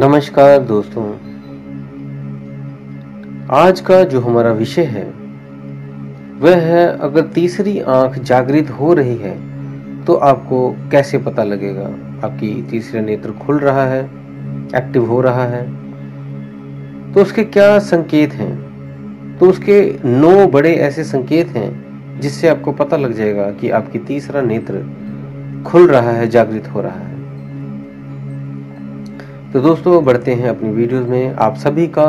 नमस्कार दोस्तों, आज का जो हमारा विषय है वह है अगर तीसरी आंख जागृत हो रही है तो आपको कैसे पता लगेगा आपकी तीसरा नेत्र खुल रहा है, एक्टिव हो रहा है। तो उसके क्या संकेत हैं? तो उसके 9 बड़े ऐसे संकेत हैं जिससे आपको पता लग जाएगा कि आपकी तीसरा नेत्र खुल रहा है, जागृत हो रहा है। तो दोस्तों, बढ़ते हैं अपनी वीडियोस में। आप सभी का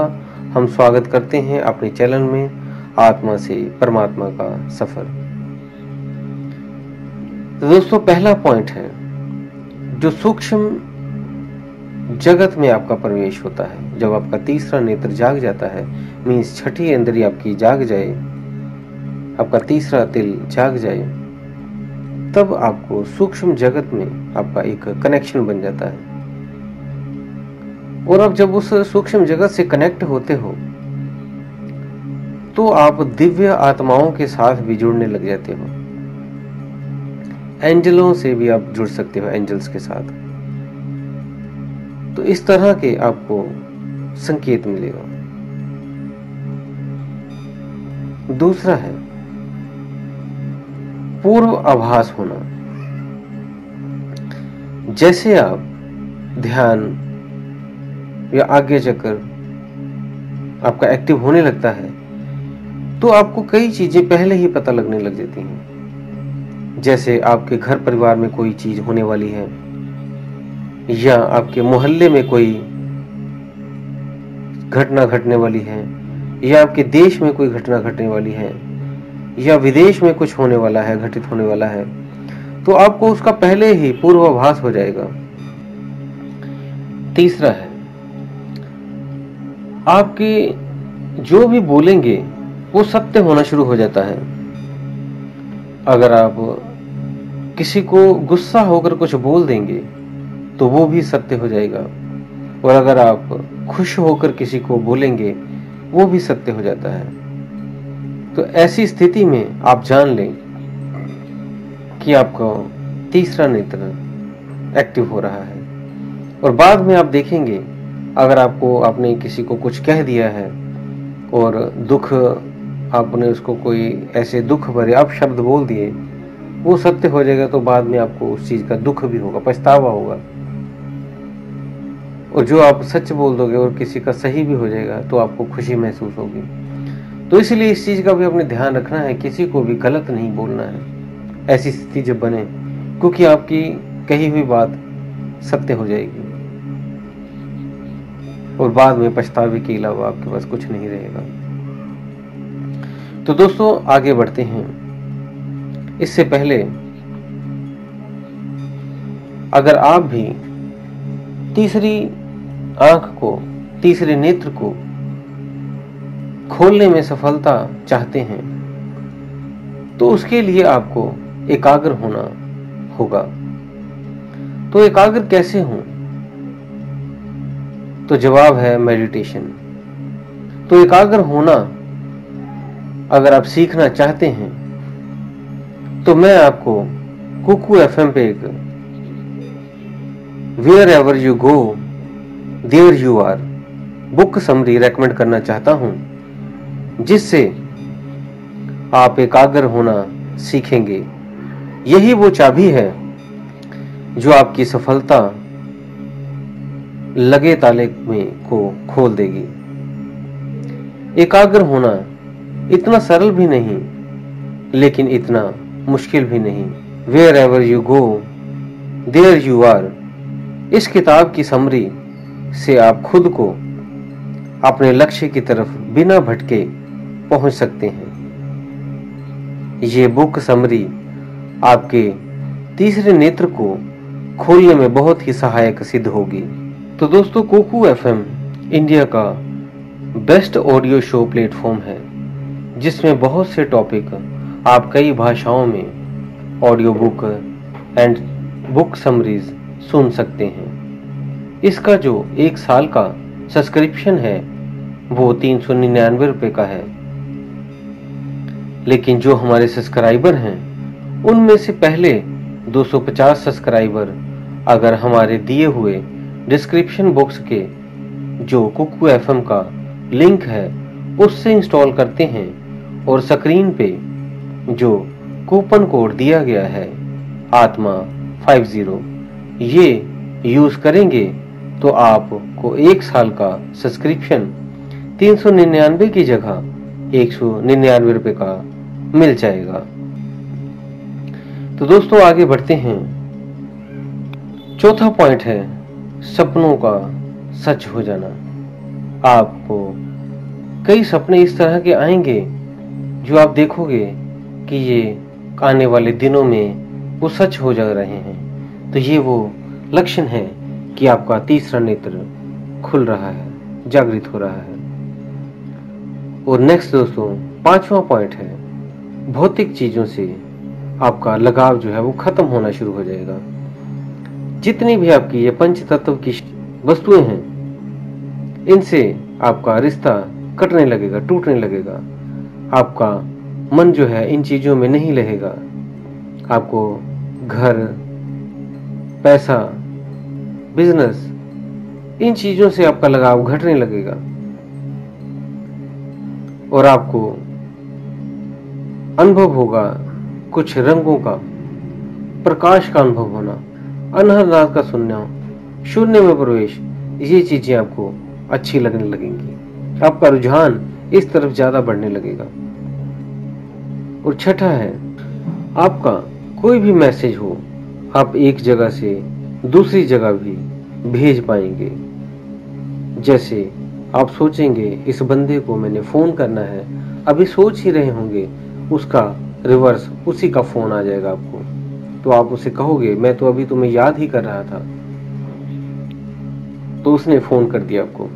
हम स्वागत करते हैं अपने चैनल में आत्मा से परमात्मा का सफर। तो दोस्तों, पहला पॉइंट है जो सूक्ष्म जगत में आपका प्रवेश होता है। जब आपका तीसरा नेत्र जाग जाता है, मीन्स छठी इंद्रिय आपकी जाग जाए, आपका तीसरा तिल जाग जाए, तब आपको सूक्ष्म जगत में आपका एक कनेक्शन बन जाता है। और अब जब उस सूक्ष्म जगत से कनेक्ट होते हो तो आप दिव्य आत्माओं के साथ भी जुड़ने लग जाते हो। एंजलों से भी आप जुड़ सकते हो, एंजल्स के साथ। तो इस तरह के आपको संकेत मिलेगा। दूसरा है पूर्व आभास होना। जैसे आप ध्यान या आज्ञा चक्र आपका एक्टिव होने लगता है तो आपको कई चीजें पहले ही पता लगने लग जाती हैं। जैसे आपके घर परिवार में कोई चीज होने वाली है, या आपके मोहल्ले में कोई घटना घटने वाली है, या आपके देश में कोई घटना घटने वाली है, या विदेश में कुछ होने वाला है, घटित होने वाला है, तो आपको उसका पहले ही पूर्वाभास हो जाएगा। तीसरा है आपके जो भी बोलेंगे वो सत्य होना शुरू हो जाता है। अगर आप किसी को गुस्सा होकर कुछ बोल देंगे तो वो भी सत्य हो जाएगा, और अगर आप खुश होकर किसी को बोलेंगे वो भी सत्य हो जाता है। तो ऐसी स्थिति में आप जान लें कि आपका तीसरा नेत्र एक्टिव हो रहा है। और बाद में आप देखेंगे, अगर आपने किसी को कुछ कह दिया है और दुख, आपने उसको कोई ऐसे दुख भरे आप शब्द बोल दिए, वो सत्य हो जाएगा। तो बाद में आपको उस चीज़ का दुख भी होगा, पछतावा होगा, और जो आप सच बोल दोगे और किसी का सही भी हो जाएगा तो आपको खुशी महसूस होगी। तो इसलिए इस चीज़ का भी अपने ध्यान रखना है, किसी को भी गलत नहीं बोलना है। ऐसी स्थिति जब बने, क्योंकि आपकी कही हुई बात सत्य हो जाएगी और बाद में पछतावे के अलावा आपके पास कुछ नहीं रहेगा। तो दोस्तों, आगे बढ़ते हैं। इससे पहले अगर आप भी तीसरी आंख को, तीसरे नेत्र को खोलने में सफलता चाहते हैं तो उसके लिए आपको एकाग्र होना होगा। तो एकाग्र कैसे हों? तो जवाब है मेडिटेशन। तो एकाग्र होना अगर आप सीखना चाहते हैं तो मैं आपको कुकू FM पे एक Wherever You Go, There You Are book summary recommend करना चाहता हूं, जिससे आप एकाग्र होना सीखेंगे। यही वो चाबी है जो आपकी सफलता लगे ताले में को खोल देगी। एकाग्र होना इतना सरल भी नहीं, लेकिन इतना मुश्किल भी नहीं। Wherever You Go, There You Are, इस किताब की समरी से आप खुद को अपने लक्ष्य की तरफ बिना भटके पहुंच सकते हैं। ये बुक समरी आपके तीसरे नेत्र को खोलने में बहुत ही सहायक सिद्ध होगी। तो दोस्तों, कुकू FM इंडिया का बेस्ट ऑडियो शो प्लेटफॉर्म है, जिसमें बहुत से टॉपिक आप कई भाषाओं में audio book and book summaries सुन सकते हैं। इसका जो 1 साल का सब्सक्रिप्शन है वो 399 रुपये का है, लेकिन जो हमारे सब्सक्राइबर हैं उनमें से पहले 250 सब्सक्राइबर अगर हमारे दिए हुए डिस्क्रिप्शन बॉक्स के जो कुकू FM का लिंक है उससे इंस्टॉल करते हैं और स्क्रीन पे जो कूपन कोड दिया गया है आत्मा 50 ये यूज़ करेंगे तो आपको 1 साल का सब्सक्रिप्शन 399 की जगह 199 रुपये का मिल जाएगा। तो दोस्तों आगे बढ़ते हैं। चौथा पॉइंट है सपनों का सच हो जाना। आपको कई सपने इस तरह के आएंगे जो आप देखोगे कि ये आने वाले दिनों में वो सच हो जा रहे हैं, तो ये वो लक्षण है कि आपका तीसरा नेत्र खुल रहा है, जागृत हो रहा है। और नेक्स्ट दोस्तों पांचवा पॉइंट है भौतिक चीज़ों से आपका लगाव जो है वो खत्म होना शुरू हो जाएगा। जितनी भी आपकी ये पंच तत्व की वस्तुएं हैं इनसे आपका रिश्ता कटने लगेगा, टूटने लगेगा। आपका मन जो है इन चीज़ों में नहीं लगेगा। आपको घर, पैसा, बिजनेस इन चीज़ों से आपका लगाव घटने लगेगा और आपको अनुभव होगा कुछ रंगों का, प्रकाश का अनुभव होना, अनहद का सुनना, शून्य में प्रवेश, ये चीज़ें आपको अच्छी लगने लगेंगी। आपका रुझान इस तरफ ज़्यादा बढ़ने लगेगा। और छठा है आपका कोई भी मैसेज हो आप एक जगह से दूसरी जगह भी भेज पाएंगे। जैसे आप सोचेंगे इस बंदे को मैंने फ़ोन करना है, अभी सोच ही रहे होंगे, उसका रिवर्स उसी का फ़ोन आ जाएगा आपको। तो आप उसे कहोगे मैं तो अभी तुम्हें याद ही कर रहा था, तो उसने फ़ोन कर दिया आपको।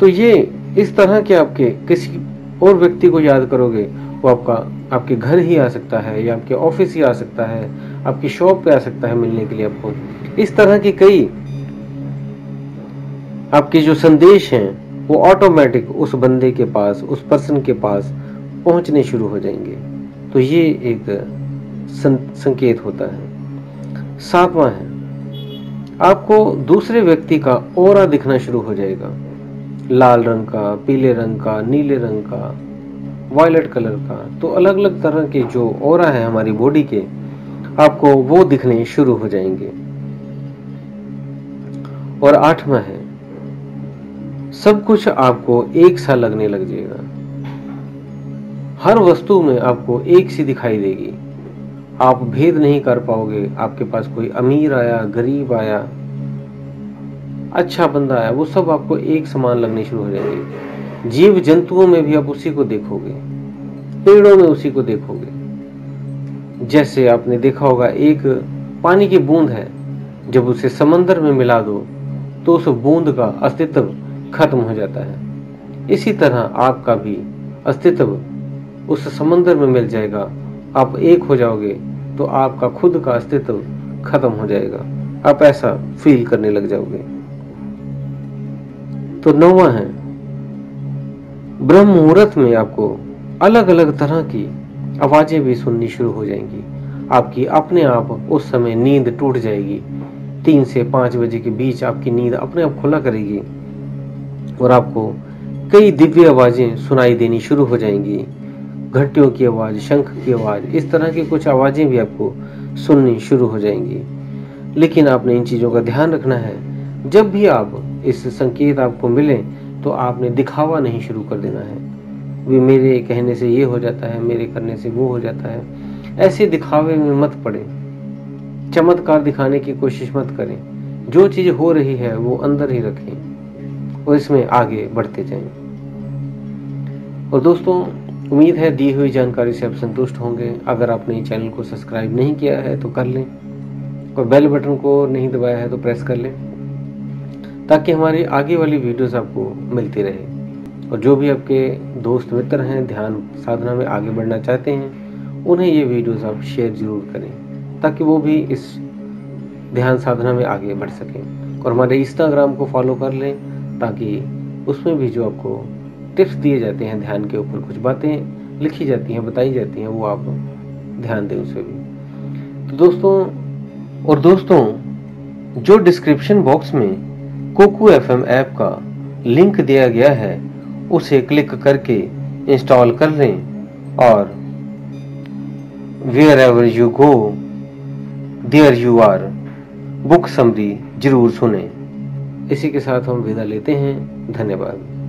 तो ये इस तरह के आपके किसी और व्यक्ति को याद करोगे वो आपका आपके घर ही आ सकता है या आपके ऑफिस ही आ सकता है, आपकी शॉप पे आ सकता है मिलने के लिए आपको। इस तरह के कई आपके जो संदेश हैं वो ऑटोमेटिक उस बंदे के पास, उस पर्सन के पास पहुंचने शुरू हो जाएंगे। तो ये एक संकेत होता है। सातवां है आपको दूसरे व्यक्ति का ऑरा दिखना शुरू हो जाएगा। लाल रंग का, पीले रंग का, नीले रंग का, वायलेट कलर का, तो अलग अलग तरह के जो ऑरा है हमारी बॉडी के आपको वो दिखने शुरू हो जाएंगे। और आठवां है सब कुछ आपको एक सा लगने लग जाएगा। हर वस्तु में आपको एक सी दिखाई देगी, आप भेद नहीं कर पाओगे। आपके पास कोई अमीर आया, गरीब आया, अच्छा बंदा आया, वो सब आपको एक समान लगने शुरू हो जाएंगे। जीव जंतुओं में भी आप उसी को देखोगे, पेड़ों में उसी को देखोगे। जैसे आपने देखा होगा एक पानी की बूंद है, जब उसे समंदर में मिला दो तो उस बूंद का अस्तित्व खत्म हो जाता है। इसी तरह आपका भी अस्तित्व उस समंदर में मिल जाएगा। आप एक हो जाओगे तो आपका खुद का अस्तित्व खत्म हो जाएगा, आप ऐसा फील करने लग जाओगे। तो नौवां है ब्रह्म मुहूर्त में आपको अलग अलग तरह की आवाजें भी सुननी शुरू हो जाएंगी। आपकी अपने आप उस समय नींद टूट जाएगी। 3 से 5 बजे के बीच आपकी नींद अपने आप खुला करेगी और आपको कई दिव्य आवाजें सुनाई देनी शुरू हो जाएंगी। घंटियों की आवाज़, शंख की आवाज़, इस तरह की कुछ आवाज़ें भी आपको सुननी शुरू हो जाएंगी। लेकिन आपने इन चीज़ों का ध्यान रखना है, जब भी आप इस संकेत आपको मिले तो आपने दिखावा नहीं शुरू कर देना है। वे मेरे कहने से ये हो जाता है, मेरे करने से वो हो जाता है, ऐसे दिखावे में मत पड़े, चमत्कार दिखाने की कोशिश मत करें। जो चीज़ हो रही है वो अंदर ही रखें और इसमें आगे बढ़ते जाएं। और दोस्तों उम्मीद है दी हुई जानकारी से आप संतुष्ट होंगे। अगर आपने चैनल को सब्सक्राइब नहीं किया है तो कर लें और बेल बटन को नहीं दबाया है तो प्रेस कर लें, ताकि हमारी आगे वाली वीडियोस आपको मिलती रहे। और जो भी आपके दोस्त मित्र हैं ध्यान साधना में आगे बढ़ना चाहते हैं उन्हें ये वीडियोस आप शेयर ज़रूर करें, ताकि वो भी इस ध्यान साधना में आगे बढ़ सकें। और हमारे इंस्टाग्राम को फॉलो कर लें, ताकि उसमें भी जो आपको टिप्स दिए जाते हैं ध्यान के ऊपर, कुछ बातें लिखी जाती हैं, बताई जाती हैं, वो आप ध्यान दें उसमें भी। तो दोस्तों जो डिस्क्रिप्शन बॉक्स में कुकू FM ऐप का लिंक दिया गया है, उसे क्लिक करके इंस्टॉल कर लें और Wherever You Go, There You Are book summary जरूर सुनें। इसी के साथ हम विदा लेते हैं। धन्यवाद।